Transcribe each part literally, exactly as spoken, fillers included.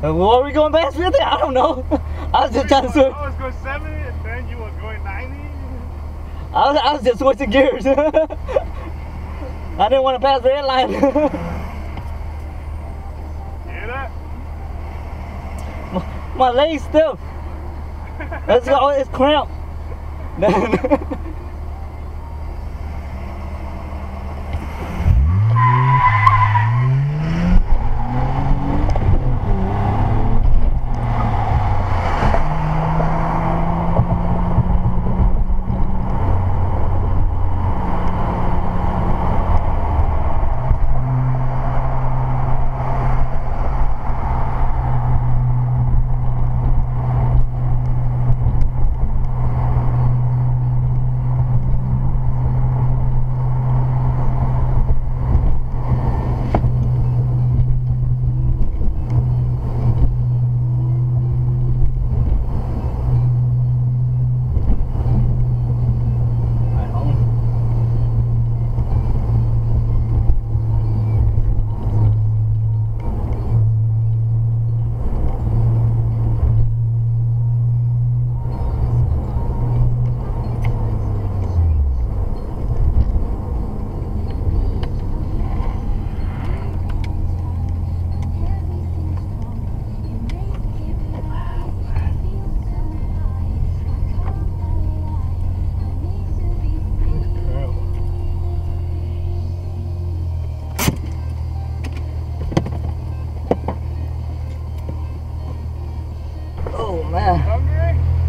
What are we going past fifty? I don't know. I was just trying to switch. I was going seventy and then you were going ninety. I was, I was just switching gears. I didn't want to pass the red line. Hear that? My, my leg's stiff. Let's go. Oh, it's cramped.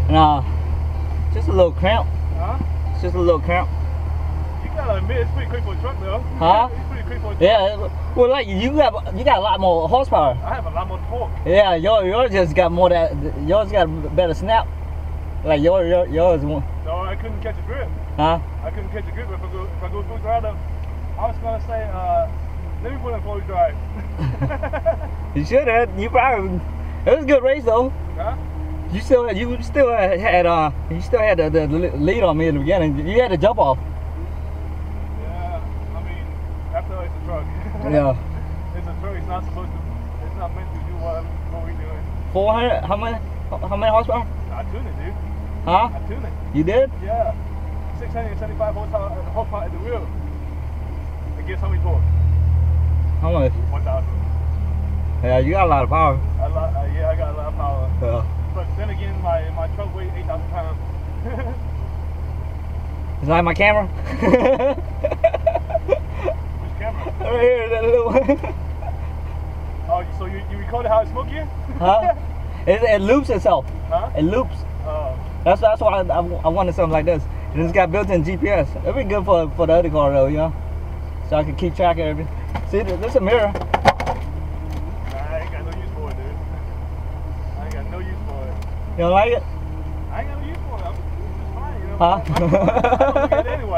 Nah, just a little cramp. Huh? It's just a little cramp. You gotta admit, it's pretty quick for a truck, though. Huh? It's pretty quick for a truck. Yeah, well, like you got you got a lot more horsepower. I have a lot more torque. Yeah, yours yours just got more that yours got better snap. Like yours yours yours. No, I couldn't catch a grip. Huh? I couldn't catch a grip if I go if I go full drive. I was gonna say, uh, let me put in four-wheel drive. You should have. You probably. It was a good race, though. Huh? You still, you still had, uh, you still had the, the lead on me in the beginning. You had to jump off. Yeah, I mean, after all, it's a truck. Yeah. It's a truck. It's not supposed to. It's not meant to do what, what we're doing. Four hundred? How many? How many horsepower? I tuned it, dude. Huh? I tuned it. You did? Yeah. Six hundred and seventy-five horsepower at the whole part at the wheel. And guess how many torque? How much? One thousand. Yeah, you got a lot of power. A lot. Uh, yeah, I got a lot of power. Yeah. But then again, my, my truck weighs eight thousand pounds. Is that my camera? Which camera? Right here, that little one. Oh, so you, you recorded how it smoked you? Huh? It, it loops itself. Huh? It loops. Oh. That's, that's why I, I, I wanted something like this. And it's got built-in G P S. It'd be good for, for the other car, though, you know? So I can keep track of everything. See, there's a mirror. You don't like it? I ain't got no use for it. I'm just fine, you know? Huh? I don't get it anyway.